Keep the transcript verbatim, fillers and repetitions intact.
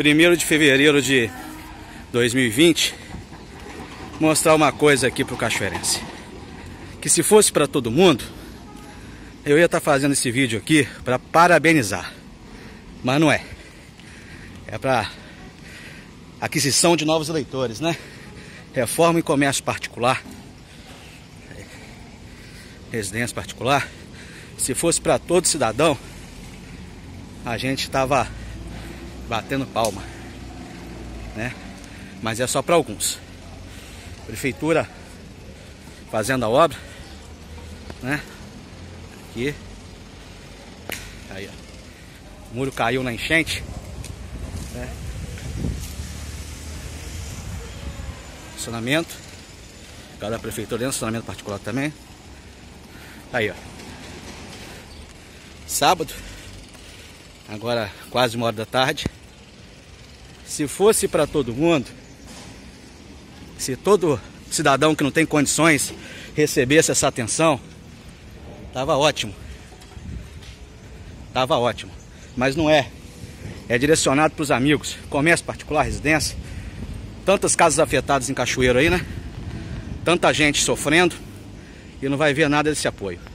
primeiro de fevereiro de dois mil e vinte, mostrar uma coisa aqui pro cachoeirense. Que se fosse para todo mundo, eu ia estar tá fazendo esse vídeo aqui para parabenizar. Mas não é. É para aquisição de novos eleitores, né? Reforma em comércio particular, residência particular. Se fosse para todo cidadão, a gente estava batendo palma, né? Mas é só para alguns. Prefeitura fazendo a obra, né? Aqui. Aí, ó. O muro caiu na enchente, né? Estacionamento. Cada prefeitura dentro do estacionamento particular também. Aí, ó. Sábado. Agora quase uma hora da tarde. Se fosse para todo mundo, se todo cidadão que não tem condições recebesse essa atenção, tava ótimo. Tava ótimo. Mas não é. É direcionado para os amigos. Comércio particular, residência. Tantas casas afetadas em Cachoeiro aí, né? Tanta gente sofrendo e não vai ver nada desse apoio.